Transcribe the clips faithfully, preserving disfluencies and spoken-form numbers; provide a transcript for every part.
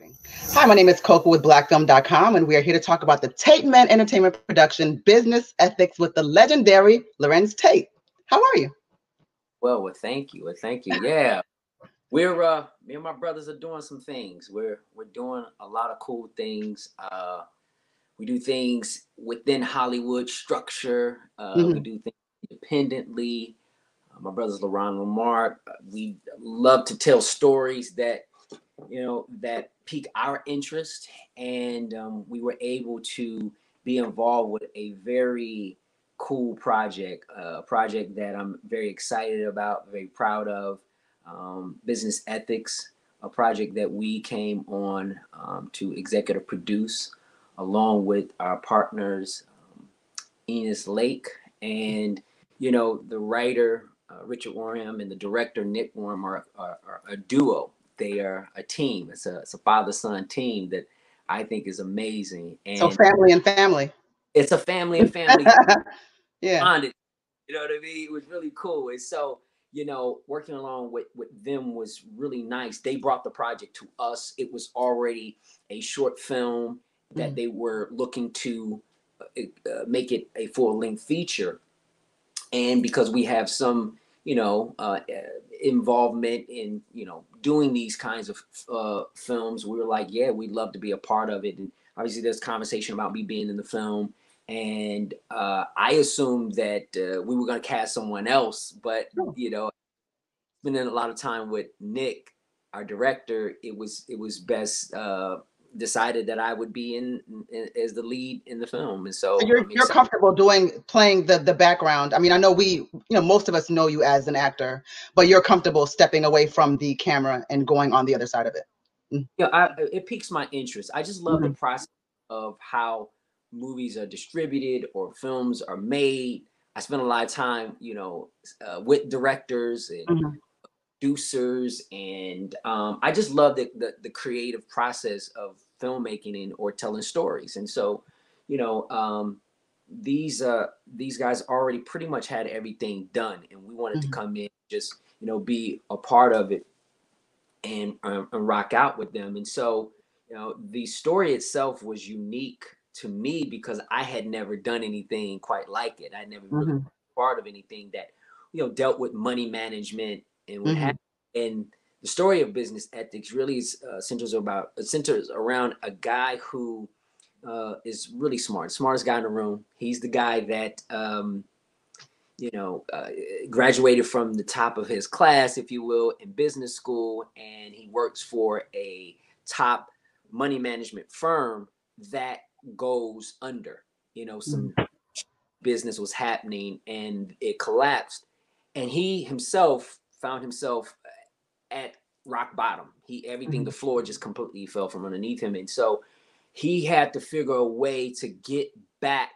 Recording. Hi, my name is Coco with black film dot com, and we are here to talk about the TateMen Entertainment production Business Ethics with the legendary Larenz Tate. How are you? Well, well, thank you. Well, thank you. Yeah, we're uh, me and my brothers are doing some things. We're we're doing a lot of cool things. Uh, we do things within Hollywood structure. Uh, mm-hmm. We do things independently. Uh, my brother's Le'Ron Lamar. Uh, we love to tell stories that, you know, that pique our interest, and um, we were able to be involved with a very cool project, uh, a project that I'm very excited about, very proud of, um, Business Ethics, a project that we came on um, to executive produce along with our partners, um, Enis Lake, and, you know, the writer, uh, Richard Warham, and the director, Nick Warham, are, are, are a duo. They are a team. It's a, it's a father-son team that I think is amazing. And so family and family. It's a family and family. Yeah. Bonded, you know what I mean? It was really cool. And so, you know, working along with, with them was really nice. They brought the project to us. It was already a short film that mm-hmm. they were looking to uh, make it a full-length feature. And because we have some, you know, uh, involvement in, you know, doing these kinds of uh, films, we were like, yeah, we'd love to be a part of it. And obviously there's conversation about me being in the film. And uh, I assumed that uh, we were going to cast someone else, but, you know, spending a lot of time with Nick, our director, it was it was best uh, decided that I would be in, in as the lead in the film. And so, so you're, I mean, you're so comfortable doing playing the, the background. I mean, I know we, you know, most of us know you as an actor, but you're comfortable stepping away from the camera and going on the other side of it. Mm-hmm. Yeah, I, it piques my interest. I just love mm-hmm. the process of how movies are distributed or films are made. I spent a lot of time, you know, uh, with directors and mm-hmm. producers, and um, I just love the, the the creative process of filmmaking and or telling stories. And so, you know, um, these uh, these guys already pretty much had everything done, and we wanted mm-hmm. to come in, just, you know, be a part of it and, um, and rock out with them. And so, you know, the story itself was unique to me because I had never done anything quite like it. I never mm-hmm. really been part of anything that, you know, dealt with money management and what mm-hmm. happened. And the story of Business Ethics really is, uh, centers about centers around a guy who uh, is really smart, smartest guy in the room. He's the guy that, um, you know, uh, graduated from the top of his class, if you will, in business school, and he works for a top money management firm that goes under. You know, some mm-hmm. business was happening and it collapsed, and he himself found himself at rock bottom. He everything mm-hmm. the floor just completely fell from underneath him, and so he had to figure a way to get back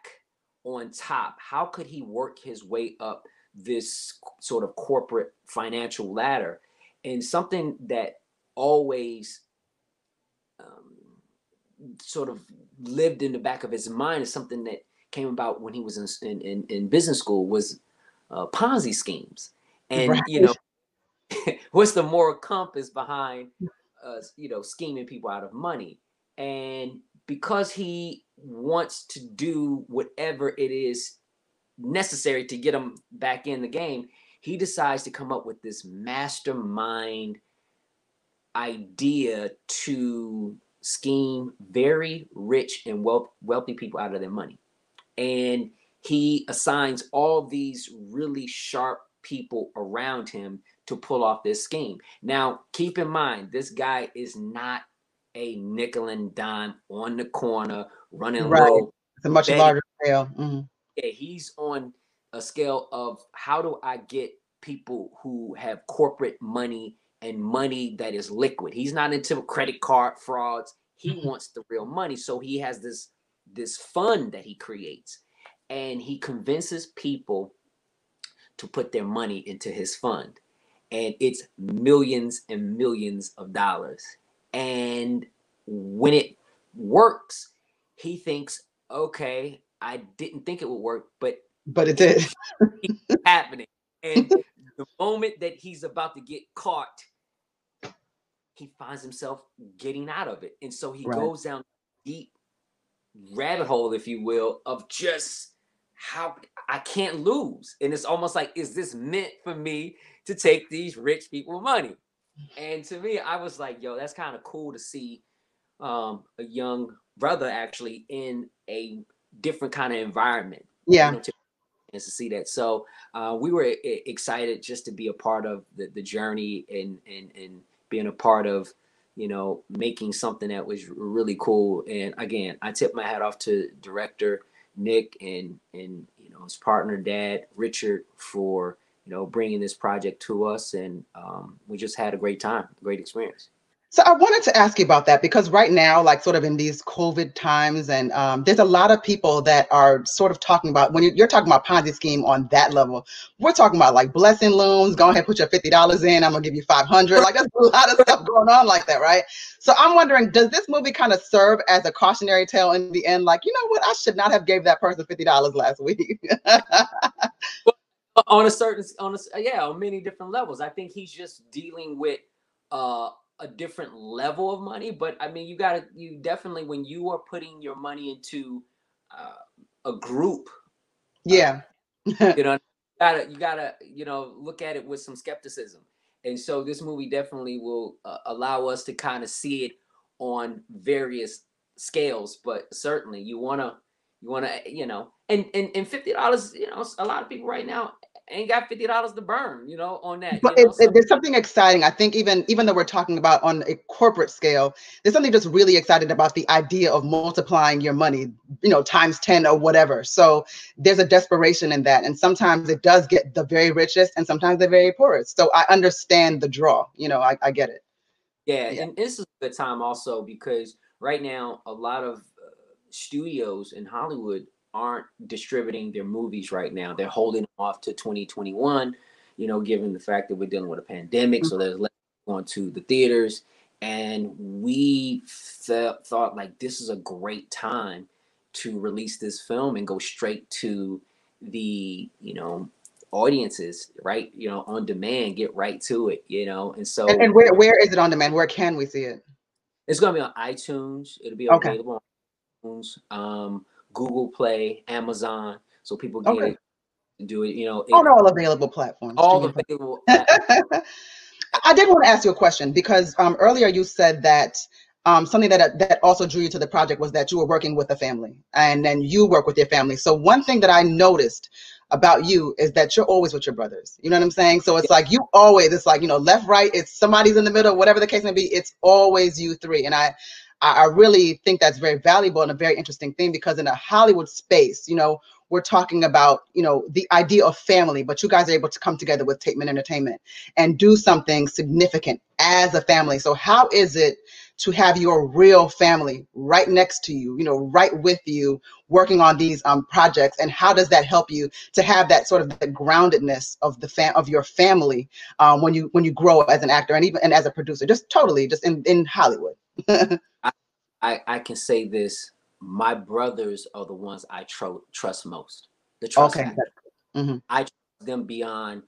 on top. How could he work his way up this sort of corporate financial ladder? And something that always um, sort of lived in the back of his mind is something that came about when he was in in, in business school was uh, Ponzi schemes. And, right. you know, what's the moral compass behind, uh, you know, scheming people out of money? And because he wants to do whatever it is necessary to get him back in the game, he decides to come up with this mastermind idea to scheme very rich and wealth, wealthy people out of their money. And he assigns all these really sharp people around him to pull off this scheme. Now, keep in mind, this guy is not a nickel and dime on the corner running right. low. It's a much betting. Larger scale. Mm-hmm. Yeah, he's on a scale of how do I get people who have corporate money and money that is liquid. He's not into credit card frauds. He mm-hmm. wants the real money. So he has this, this fund that he creates, and he convinces people to put their money into his fund. And it's millions and millions of dollars. And when it works, he thinks, okay, I didn't think it would work, but but it did. It's happening. And the moment that he's about to get caught, he finds himself getting out of it. And so he right. goes down deep rabbit hole, if you will, of just how I can't lose. And it's almost like, is this meant for me to take these rich people money? And to me, I was like, yo, that's kind of cool to see um, a young brother actually in a different kind of environment. Yeah. You know, to, and to see that. So uh, we were excited just to be a part of the, the journey and, and, and being a part of, you know, making something that was really cool. And again, I tip my hat off to director Nick and, and, you know, his partner, dad, Richard, for, you know, bringing this project to us. And um, we just had a great time, great experience. So I wanted to ask you about that, because right now, like sort of in these COVID times, and um, there's a lot of people that are sort of talking about, when you're talking about Ponzi scheme on that level, we're talking about like blessing loans, go ahead, put your fifty dollars in, I'm gonna give you five hundred dollars. Like there's a lot of stuff going on like that, right? So I'm wondering, does this movie kind of serve as a cautionary tale in the end? Like, you know what, I should not have gave that person fifty dollars last week. Well, on a certain, on a, yeah, on many different levels. I think he's just dealing with, uh, a different level of money. But I mean, you gotta, you definitely, when you are putting your money into uh, a group, yeah, uh, you know, you gotta, you gotta, you know, look at it with some skepticism. And so this movie definitely will uh, allow us to kind of see it on various scales, but certainly you want to, you want to, you know, and, and, and fifty dollars, you know, a lot of people right now ain't got fifty dollars to burn, you know, on that. But you know, it, so. There's something exciting. I think even, even though we're talking about on a corporate scale, there's something just really exciting about the idea of multiplying your money, you know, times ten or whatever. So there's a desperation in that. And sometimes it does get the very richest and sometimes the very poorest. So I understand the draw, you know, I, I get it. Yeah, yeah. And this is the time also, because right now, a lot of uh, studios in Hollywood aren't distributing their movies right now. They're holding off to twenty twenty-one, you know, given the fact that we're dealing with a pandemic. Mm-hmm. So there's less going to the theaters. And we felt, thought like this is a great time to release this film and go straight to the, you know, audiences, right? You know, on demand, get right to it, you know? And so- And, and where, where is it on demand? Where can we see it? It's gonna be on iTunes. It'll be okay. available on iTunes. Um, Google Play, Amazon, so people can okay. do it, you know. On all available platforms. All available platforms. I did want to ask you a question, because um, earlier you said that um, something that that also drew you to the project was that you were working with a family, and then you work with your family. So one thing that I noticed about you is that you're always with your brothers. You know what I'm saying? So it's yeah. like you always, it's like, you know, left, right, it's somebody's in the middle, whatever the case may be, it's always you three. And I, I really think that's very valuable and a very interesting thing, because in a Hollywood space, you know, we're talking about, you know, the idea of family, but you guys are able to come together with TateMen Entertainment and do something significant as a family. So how is it to have your real family right next to you, you know, right with you, working on these um, projects? And how does that help you to have that sort of the groundedness of the fam of your family um, when you when you grow as an actor and even and as a producer, just totally just in, in Hollywood? I, I, I can say this. My brothers are the ones I tr trust most. The trust okay. mm-hmm. I trust them beyond,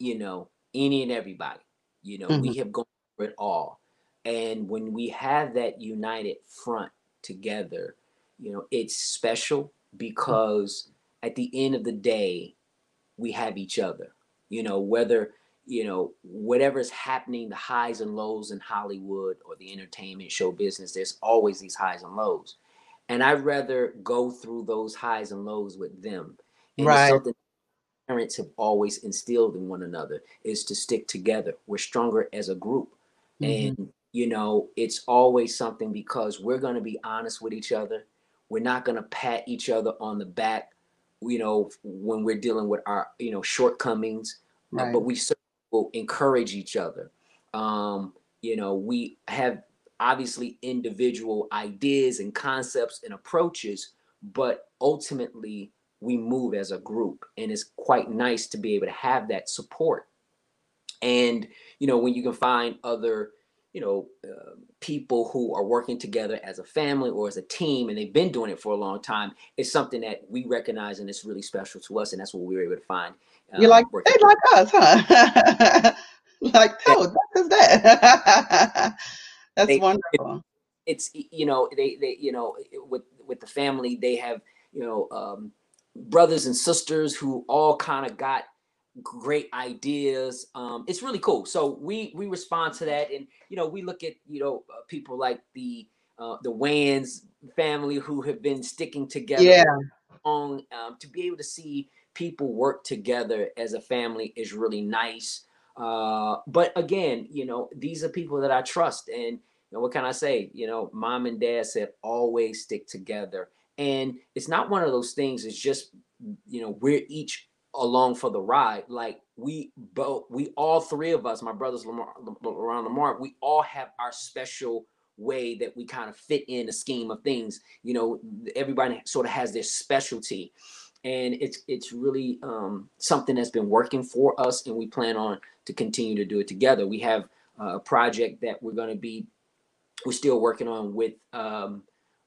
you know, any and everybody. You know, mm-hmm. we have gone through it all. And when we have that united front together, you know, it's special, because mm-hmm. at the end of the day, we have each other. You know, whether you know, whatever's happening, the highs and lows in Hollywood or the entertainment show business, there's always these highs and lows. And I'd rather go through those highs and lows with them. And right. something parents have always instilled in one another is to stick together. We're stronger as a group. Mm-hmm. And, you know, it's always something, because we're going to be honest with each other. We're not going to pat each other on the back, you know, when we're dealing with our, you know, shortcomings, right. uh, but we certainly will encourage each other. Um, you know, we have obviously individual ideas and concepts and approaches, but ultimately we move as a group, and it's quite nice to be able to have that support. And, you know, when you can find other, you know, uh, people who are working together as a family or as a team, and they've been doing it for a long time, it's something that we recognize and it's really special to us. And that's what we were able to find. Um, You're like, they like us, huh? Like, oh, that is that. That's they, wonderful. It, it's, you know, they, they, you know, with, with the family, they have, you know, um, brothers and sisters who all kind of got great ideas. Um, it's really cool. So we, we respond to that. And, you know, we look at, you know, uh, people like the, uh, the Wayans family who have been sticking together. Yeah. On, um, to be able to see people work together as a family is really nice. Uh, but again, you know, these are people that I trust, and you know, what can I say? You know, mom and dad said, always stick together. And it's not one of those things. It's just, you know, we're each along for the ride. Like we both, we all three of us, my brothers, Lamar, Le'Ron Lamar, we all have our special way that we kind of fit in a scheme of things. You know, everybody sort of has their specialty. And it's it's really um, something that's been working for us, and we plan on to continue to do it together. We have a project that we're going to be, we're still working on with um,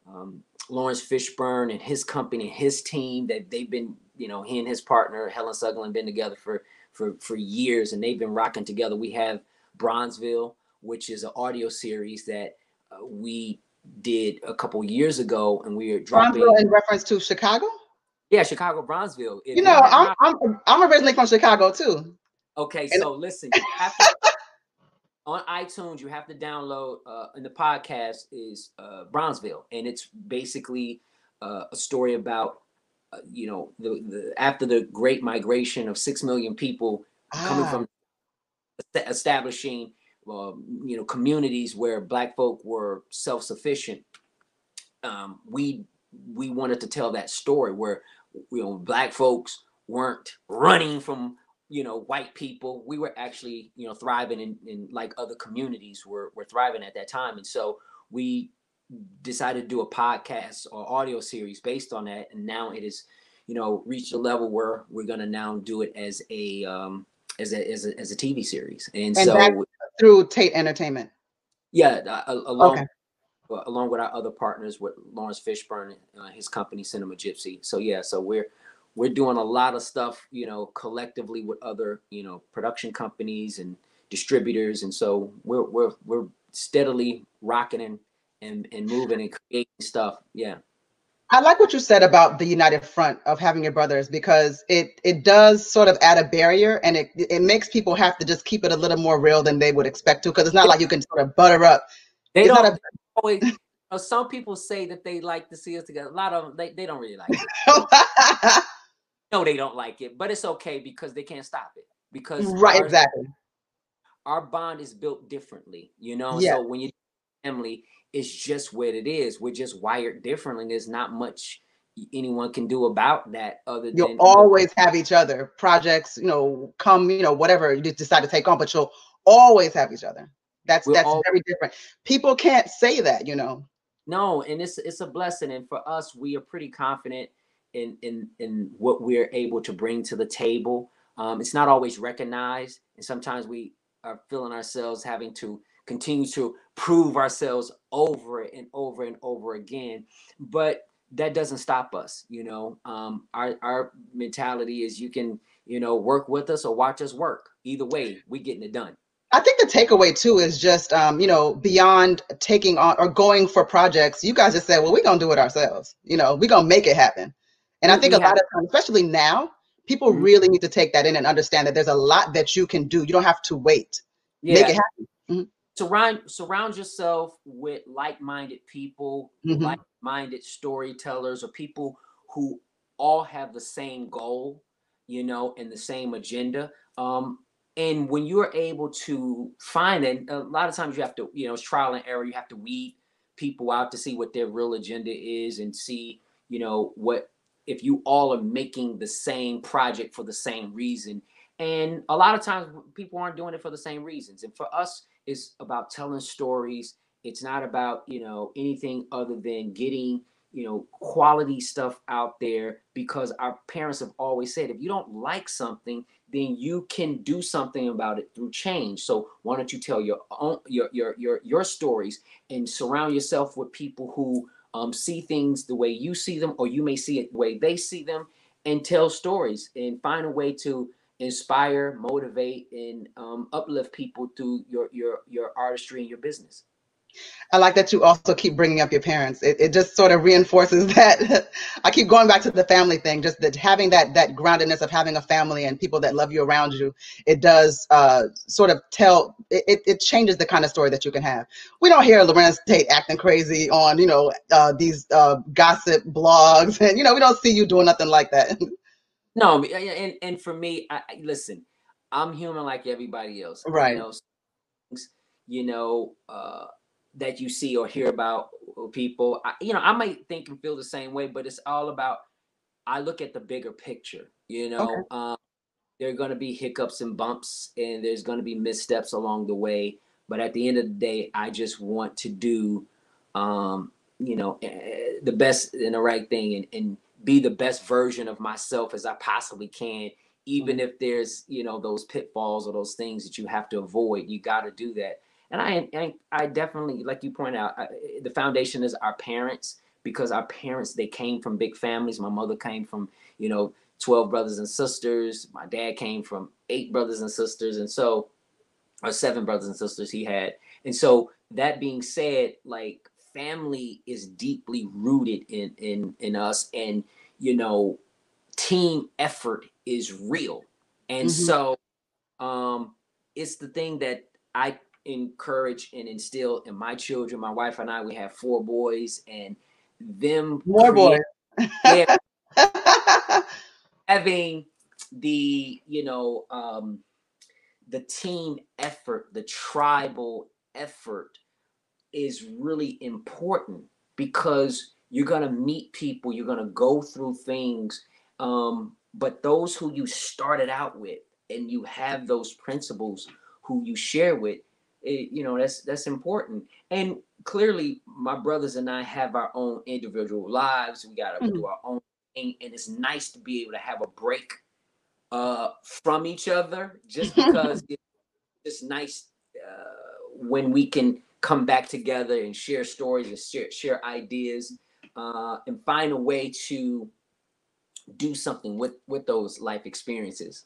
um, Laurence Fishburne and his company, his team that they've been, you know, he and his partner, Helen Suggling, been together for, for, for years, and they've been rocking together. We have Bronzeville, which is an audio series that uh, we did a couple years ago, and we are dropping. Bronzeville in reference to Chicago? Yeah, Chicago, Bronzeville. If you know, I'm, I'm I'm originally from Chicago too. Okay, so and listen, you have to, on iTunes, you have to download, uh, and the podcast is uh, Bronzeville, and it's basically uh, a story about, uh, you know, the, the after the Great Migration of six million people ah. coming from establishing, um, you know, communities where Black folk were self-sufficient. Um, we we wanted to tell that story where, you know, Black folks weren't running from, you know, white people. We were actually, you know, thriving in, in like other communities were, were thriving at that time. And so we decided to do a podcast or audio series based on that. And now it is, you know, reached a level where we're going to now do it as a, um, as a, as a, as a T V series. And, and so through Tate Entertainment. Yeah. Along, okay. Along with our other partners, with Laurence Fishburne, uh, his company, Cinema Gypsy. So yeah, so we're we're doing a lot of stuff, you know, collectively with other, you know, production companies and distributors, and so we're we're we're steadily rocking and and and moving and creating stuff. Yeah, I like what you said about the united front of having your brothers, because it it does sort of add a barrier, and it it makes people have to just keep it a little more real than they would expect to, because it's not like you can sort of butter up. They it's don't. Always, you know, some people say that they like to see us together. A lot of them, they, they don't really like it. No, they don't like it, but it's okay because they can't stop it. Because right, our, exactly. Our bond is built differently, you know. Yeah. So when you family, it's just what it is. We're just wired differently. And there's not much anyone can do about that. Other you'll than you'll always have each other. Projects, you know, come, you know, whatever you decide to take on, but you'll always have each other. That's We're that's all, very different. People can't say that, you know. No, and it's it's a blessing. And for us, we are pretty confident in in in what we're able to bring to the table. Um, it's not always recognized, and sometimes we are feeling ourselves having to continue to prove ourselves over and over and over again. But that doesn't stop us, you know. Um, our our mentality is you can, you know, work with us or watch us work. Either way, we getting it done. I think the takeaway too is just, um, you know, beyond taking on or going for projects, you guys just said, well, we're going to do it ourselves. You know, we're going to make it happen. And I think we a lot of times, especially now, people mm-hmm. really need to take that in and understand that there's a lot that you can do. You don't have to wait. Yeah. Make it happen. Mm-hmm. Surround, surround yourself with like-minded people, mm-hmm. like-minded storytellers, or people who all have the same goal, you know, and the same agenda. Um, And when you are able to find it, a lot of times you have to, you know, it's trial and error. You have to weed people out to see what their real agenda is and see, you know, what if you all are making the same project for the same reason. And a lot of times people aren't doing it for the same reasons. And for us, it's about telling stories. It's not about, you know, anything other than getting, you know, quality stuff out there, because our parents have always said, if you don't like something, then you can do something about it through change. So why don't you tell your own, your, your, your, your stories, and surround yourself with people who um, see things the way you see them, or you may see it the way they see them, and tell stories and find a way to inspire, motivate, and um, uplift people through your your your artistry and your business. I like that you also keep bringing up your parents. It, it just sort of reinforces that. I keep going back to the family thing, just that having that that groundedness of having a family and people that love you around you, it does uh, sort of tell, it, it changes the kind of story that you can have. We don't hear Larenz Tate acting crazy on, you know, uh, these uh, gossip blogs. And, you know, we don't see you doing nothing like that. No, and, and for me, I, listen, I'm human like everybody else. Right. You know, you know uh, that you see or hear about people, I, you know, I might think and feel the same way, but it's all about, I look at the bigger picture, you know, okay. um, there are going to be hiccups and bumps and there's going to be missteps along the way. But at the end of the day, I just want to do, um, you know, the best and the right thing and, and be the best version of myself as I possibly can. Even if there's, you know, those pitfalls or those things that you have to avoid, you got to do that. And I, I, I definitely, like you point out, I, the foundation is our parents, because our parents, they came from big families. My mother came from, you know, twelve brothers and sisters. My dad came from eight brothers and sisters, and so, or seven brothers and sisters he had. And so that being said, like, family is deeply rooted in, in, in us, and, you know, team effort is real. And mm-hmm. so um, it's the thing that I encourage and instill in my children. My wife and I, we have four boys, and them more boys having the, you know, um, the team effort, the tribal effort is really important, because you're going to meet people, you're going to go through things. Um, but those who you started out with and you have those principles who you share with, It, you know, that's that's important. And clearly my brothers and I have our own individual lives. We got to mm-hmm. do our own thing. And it's nice to be able to have a break uh, from each other, just because it's just nice uh, when we can come back together and share stories and share, share ideas uh, and find a way to do something with, with those life experiences.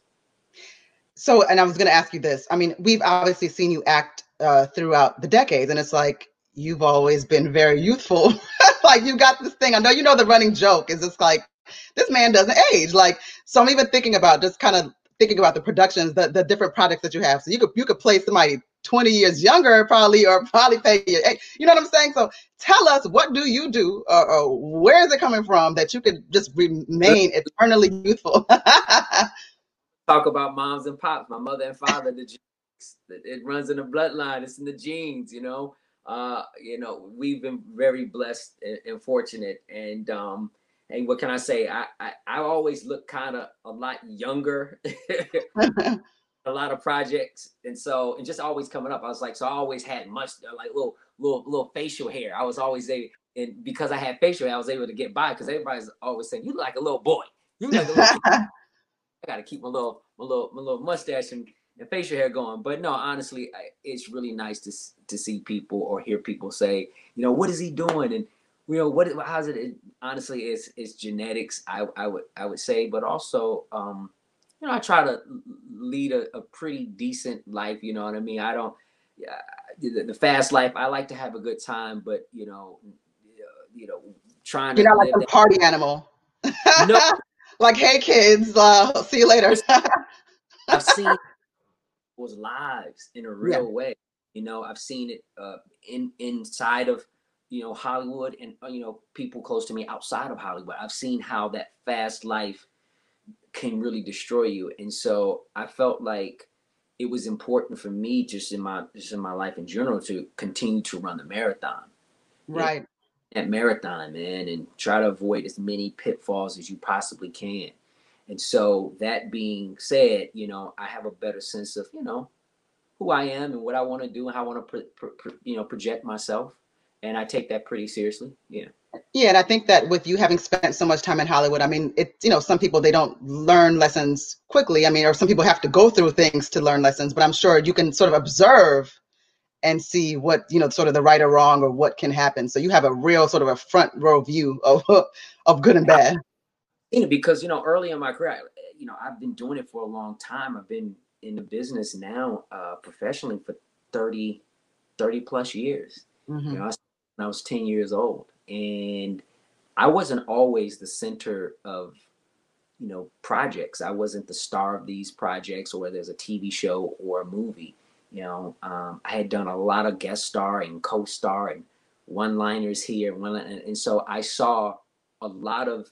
So, and I was going to ask you this. I mean, we've obviously seen you act uh, throughout the decades, and it's like, you've always been very youthful. Like, you got this thing. I know, you know, the running joke is just like, this man doesn't age. Like, so I'm even thinking about just kind of thinking about the productions, the, the different products that you have. So you could, you could play somebody twenty years younger probably, or probably pay your age. You know what I'm saying? So tell us, what do you do, or, or where is it coming from that you could just remain eternally youthful? Talk about moms and pops, my mother and father, the genes, it runs in the bloodline, it's in the genes, you know, uh, you know, we've been very blessed and, and fortunate. And, um, and what can I say? I, I, I always look kind of a lot younger, a lot of projects. And so, and just always coming up, I was like, so I always had much like little, little, little facial hair. I was always a, and because I had facial hair, I was able to get by, because everybody's always saying, you look like a little boy. You look like a little boy. I got to keep my little, my little, my little mustache and, and facial hair going. But no, honestly, I, it's really nice to to see people or hear people say, you know, what is he doing? And, you know, what, how's it? it honestly, it's, it's genetics, I, I would, I would say, but also, um, you know, I try to lead a, a pretty decent life. You know what I mean? I don't, uh, the, the fast life, I like to have a good time, but, you know, you know, trying to. You're not like a party animal. No. Like, hey kids, uh, see you later. I've seen people's lives in a real yeah. way. You know, I've seen it uh, in inside of, you know, Hollywood, and, you know, people close to me outside of Hollywood. I've seen how that fast life can really destroy you. And so I felt like it was important for me, just in my just in my life in general, to continue to run the marathon. Right. Yeah. That marathon, man, and try to avoid as many pitfalls as you possibly can. And so that being said, you know, I have a better sense of, you know, who I am and what I want to do and how I want to, pro- pro- you know, project myself. And I take that pretty seriously. Yeah. Yeah. And I think that with you having spent so much time in Hollywood, I mean, it, you know, some people, they don't learn lessons quickly. I mean, or some people have to go through things to learn lessons, but I'm sure you can sort of observe and see what, you know, sort of the right or wrong or what can happen. So you have a real sort of a front row view of of good and bad. Because, you know, early in my career, you know, I've been doing it for a long time. I've been in the business now uh, professionally for thirty, thirty plus years. Mm-hmm. You know, I, when I was ten years old, and I wasn't always the center of, you know, projects. I wasn't the star of these projects, or whether there's a T V show or a movie. You know, um, I had done a lot of guest star and co-star and one-liners here, one and, and so I saw a lot of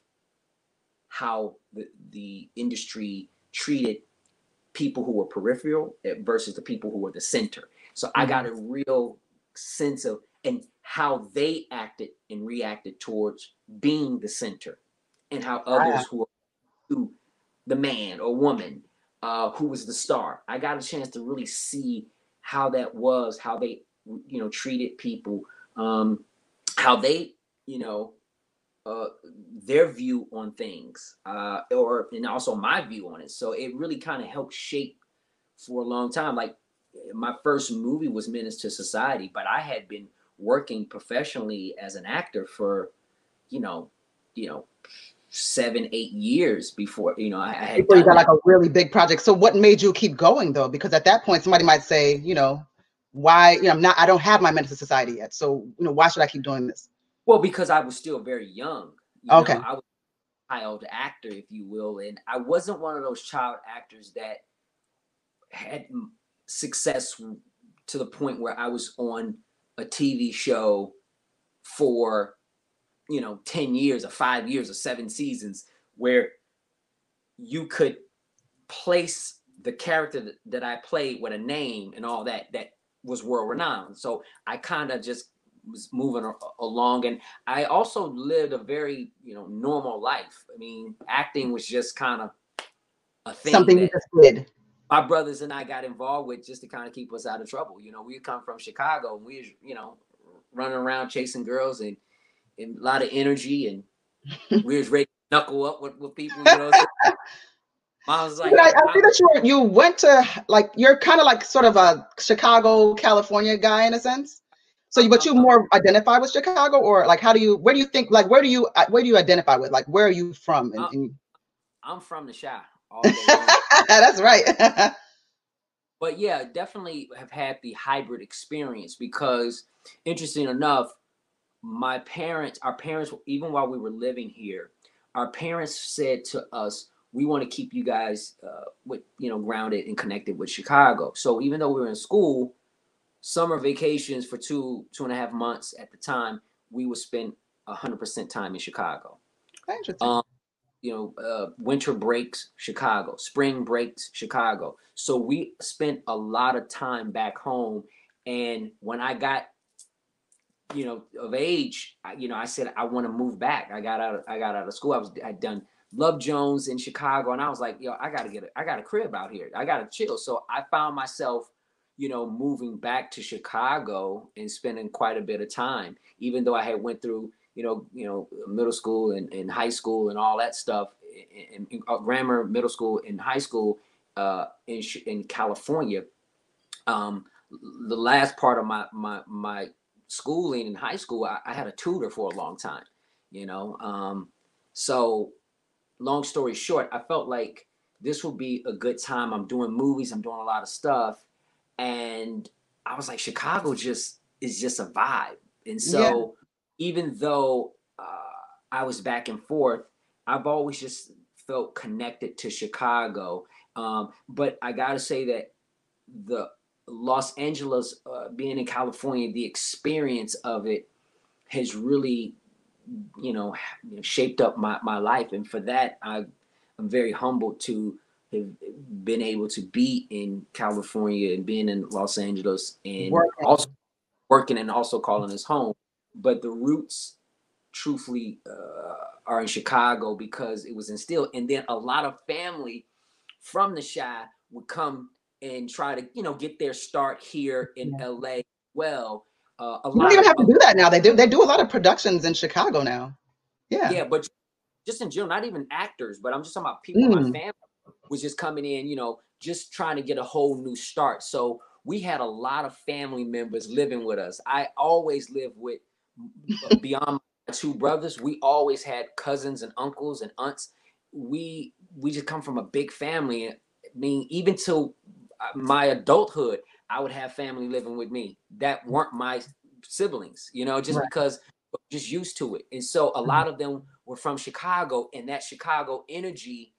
how the, the industry treated people who were peripheral versus the people who were the center. So I got a real sense of and how they acted and reacted towards being the center, and how others who were who, the man or woman uh, who was the star. I got a chance to really see how that was, how they, you know, treated people, um, how they, you know, Uh, their view on things, uh, or and also my view on it. So it really kind of helped shape for a long time. Like my first movie was Menace to Society, but I had been working professionally as an actor for, you know, you know, seven, eight years before, you know, I, I had before you got like a really big project. So what made you keep going though? Because at that point, somebody might say, you know, why, you know, I'm not, I don't have my Menace to Society yet. So, you know, why should I keep doing this? Well, because I was still very young. You okay. Know, I was a child actor, if you will. And I wasn't one of those child actors that had success to the point where I was on a T V show for, you know, ten years or five years or seven seasons, where you could place the character that I played with a name and all that, that was world renowned. So I kind of just was moving along. And I also lived a very, you know, normal life. I mean, acting was just kind of a thing. Something that just did. My brothers and I got involved with just to kind of keep us out of trouble. You know, we come from Chicago and we, you know, running around chasing girls and, and a lot of energy, and we was ready to knuckle up with, with people, you know. So I was like, I, I see that you, you went to like, you're kind of like sort of a Chicago, California guy in a sense. So, but you more identify with Chicago, or like, how do you, where do you think, like, where do you, where do you identify with? Like, where are you from? And, and... I'm from the Chi. That's right. But yeah, definitely have had the hybrid experience, because interesting enough, my parents, our parents, even while we were living here, our parents said to us, we want to keep you guys uh, with, you know, grounded and connected with Chicago. So even though we were in school, summer vacations for two, two and a half months at the time, we would spend one hundred percent time in Chicago. Interesting. Um, you know, uh, winter breaks, Chicago. Spring breaks, Chicago. So we spent a lot of time back home. And when I got, you know, of age, I, you know, I said, I want to move back. I got out of, I got out of school. I was, I'd done Love Jones in Chicago. And I was like, yo, I got to get a, I got a crib out here. I got to chill. So I found myself, you know, moving back to Chicago and spending quite a bit of time, even though I had went through, you know, you know, middle school and, and high school and all that stuff, and, and uh, grammar, middle school and high school uh, in in California. Um, the last part of my my my schooling in high school, I, I had a tutor for a long time, you know. Um, so, long story short, I felt like this would be a good time. I'm doing movies. I'm doing a lot of stuff. And I was like, Chicago just is just a vibe. And so yeah. even though uh, I was back and forth, I've always just felt connected to Chicago. Um, but I got to say that the Los Angeles, uh, being in California, the experience of it has really, you know, shaped up my, my life. And for that, I, I'm very humbled to have been able to be in California and being in Los Angeles and working. also working and also calling us home. But the roots truthfully uh, are in Chicago, because it was instilled. And then a lot of family from the Chi would come and try to, you know, get their start here in yeah. L A. Well, uh, a you lot don't even of have to do that now. They do, they do a lot of productions in Chicago now. Yeah. Yeah. But just in general, not even actors, but I'm just talking about people mm. in my family. Was just coming in, you know, just trying to get a whole new start. So we had a lot of family members living with us. I always lived with, beyond my two brothers, we always had cousins and uncles and aunts. We we just come from a big family. I mean, even till my adulthood, I would have family living with me that weren't my siblings, you know, just right. because I'm just used to it. And so a lot of them were from Chicago, and that Chicago energy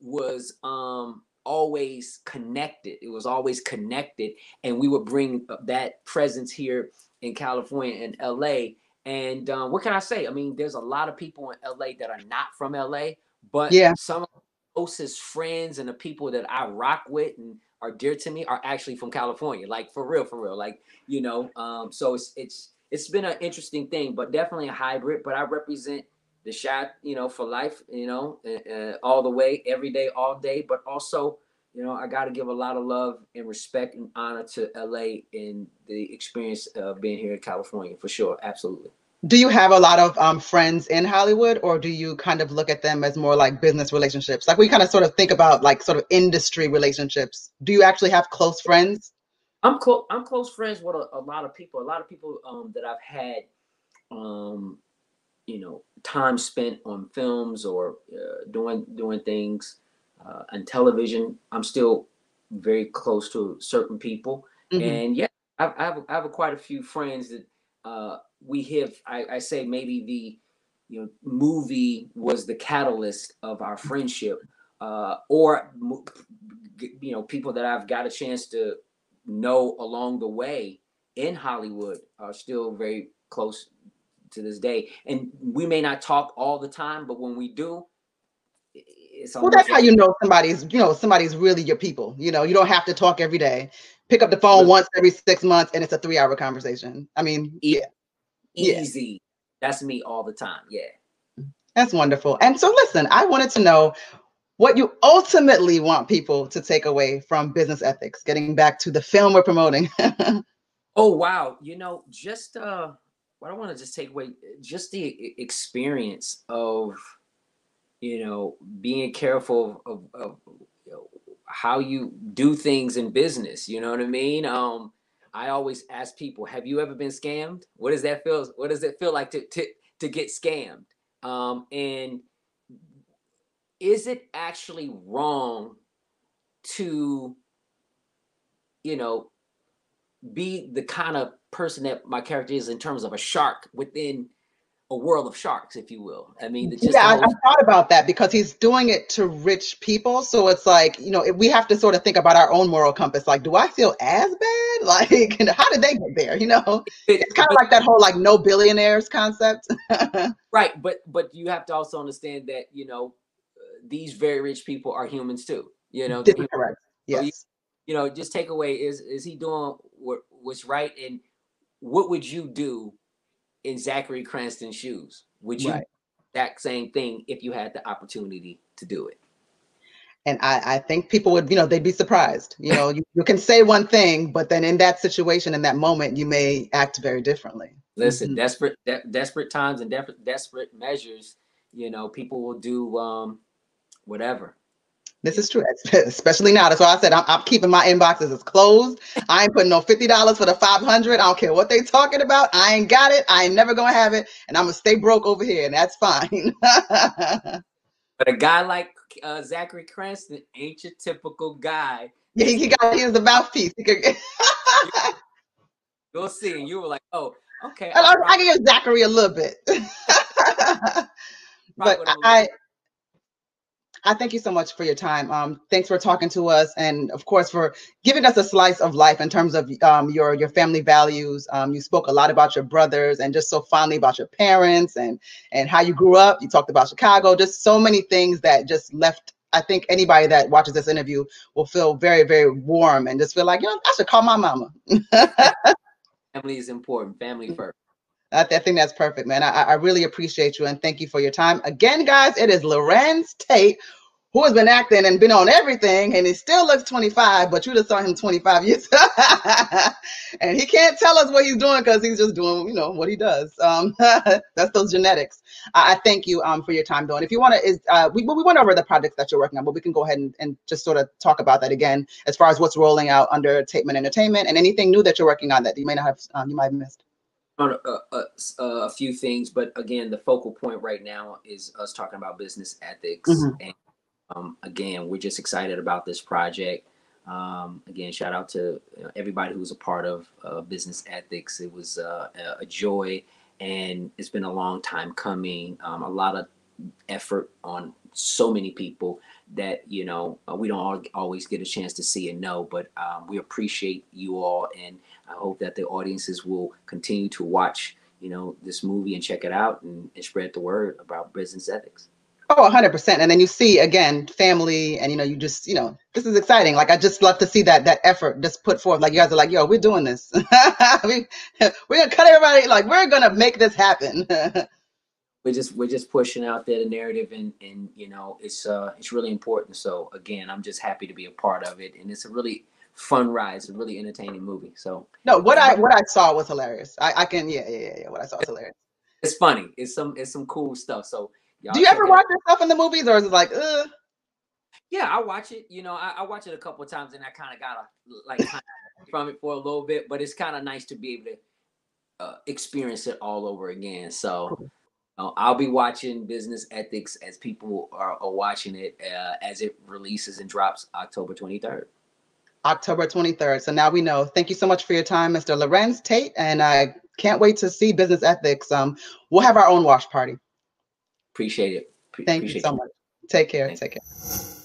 was um, always connected. It was always connected. And we would bring that presence here in California and L A. And um, what can I say? I mean, there's a lot of people in L A that are not from L A, but yeah. some of my closest friends and the people that I rock with and are dear to me are actually from California, like for real, for real. Like, you know, um, so it's, it's, it's been an interesting thing, but definitely a hybrid. But I represent the shot, you know, for life, you know, uh, all the way, every day, all day. But also, you know, I got to give a lot of love and respect and honor to L A and the experience of being here in California, for sure. Absolutely. Do you have a lot of um, friends in Hollywood, or do you kind of look at them as more like business relationships? Like we kind of sort of think about like sort of industry relationships. Do you actually have close friends? I'm close. I'm close friends with a, a lot of people. A lot of people um, that I've had, um, you know, time spent on films or uh, doing doing things uh, on television. I'm still very close to certain people, mm-hmm. and yeah, I've, I have I have quite a few friends that. Uh, we have, I, I say maybe the, you know, movie was the catalyst of our friendship, uh, or, you know, people that I've got a chance to know along the way in Hollywood are still very close to this day. And we may not talk all the time, but when we do, it's well, that's like, how you know somebody's, you know, somebody's really your people. You know, you don't have to talk every day. Pick up the phone once every six months and it's a three hour conversation. I mean, yeah. Easy. Yeah. That's me all the time. Yeah. That's wonderful. And so listen, I wanted to know what you ultimately want people to take away from Business Ethics, getting back to the film we're promoting. Oh, wow. You know, just uh, what I want to just take away, just the experience of, you know, being careful of, of you know, how you do things in business. You know what I mean? Um, I always ask people, have you ever been scammed? What does that feel? What does it feel like to, to, to get scammed? Um, and is it actually wrong to, you know, be the kind of person that my character is in terms of a shark within a world of sharks, if you will? I mean, just yeah, I, I thought about that because he's doing it to rich people. So it's like, you know, we have to sort of think about our own moral compass. Like, do I feel as bad? Like, and how did they get there? You know, it's kind of like that whole like no billionaires concept. Right. But but you have to also understand that, you know, these very rich people are humans, too. You know, correct. Humans. Yes. So you, you know, just take away is, is he doing what, what's right? And what would you do in Zachary Cranston's shoes? Would you right. do that same thing if you had the opportunity to do it? And I, I think people would, you know, they'd be surprised. You know, you, you can say one thing, but then in that situation, in that moment, you may act very differently. Listen, mm-hmm. desperate, de desperate times and de desperate measures, you know, people will do um, whatever. This is true, especially now. That's why I said I'm, I'm keeping my inboxes as closed. I ain't putting no fifty dollars for the five hundred. I don't care what they talking about. I ain't got it. I ain't never going to have it. And I'm going to stay broke over here. And that's fine. But a guy like uh, Zachary Cranston ain't your typical guy. Yeah, he, he got he was the mouthpiece. He could... You'll see. And you were like, oh, okay. I, I, I can give Zachary a little bit. But I... I thank you so much for your time. Um, thanks for talking to us, and of course for giving us a slice of life in terms of um, your your family values. Um, you spoke a lot about your brothers, and just so fondly about your parents and and how you grew up. You talked about Chicago, just so many things that just left. I think anybody that watches this interview will feel very very warm and just feel like, you know, I should call my mama. Family is important. Family first. I, th I think that's perfect, man. I, I really appreciate you and thank you for your time. Again, guys, it is Larenz Tate, who has been acting and been on everything, and he still looks twenty-five, but you just saw him twenty-five years ago. And he can't tell us what he's doing because he's just doing, you know, what he does. Um, that's those genetics. I, I thank you um, for your time, though. And if you want to, uh, we, we went over the projects that you're working on, but we can go ahead and, and just sort of talk about that again as far as what's rolling out under TateMen Entertainment and anything new that you're working on that you may not have, um, you might have missed. On a, a, a few things, but again, the focal point right now is us talking about business ethics, mm-hmm. and Um, again, we're just excited about this project. Um, again, shout out to everybody who was a part of uh, Business Ethics. It was uh, a joy, and it's been a long time coming. Um, a lot of effort on so many people that, you know, we don't all, always get a chance to see and know, but um, we appreciate you all, and I hope that the audiences will continue to watch, you know, this movie and check it out and, and spread the word about Business Ethics. Oh, one hundred percent. And then you see, again, family, and, you know, you just, you know, this is exciting. Like, I just love to see that that effort just put forth. Like, you guys are like, yo, we're doing this. we, we're going to cut everybody, like, we're going to make this happen. we're just we're just pushing out there the narrative, and, and you know, it's, uh, it's really important. So, again, I'm just happy to be a part of it. And it's a really fun ride. It's a really entertaining movie. So, no, what I what I saw was hilarious. I, I can, yeah, yeah, yeah, what I saw was hilarious. It's funny. It's some, it's some cool stuff. So, do you ever watch yourself in the movies, or is it like, uh? Yeah, I watch it. You know, I, I watch it a couple of times, and I kind of got a, like from it for a little bit, but it's kind of nice to be able to uh, experience it all over again. So you know, I'll be watching Business Ethics as people are, are watching it uh, as it releases and drops October twenty-third. October twenty-third. So now we know. Thank you so much for your time, Mister Larenz Tate, and I can't wait to see Business Ethics. Um, we'll have our own watch party. Appreciate it. Pre- Thank appreciate you so it. much. Take care. Thanks. Take care.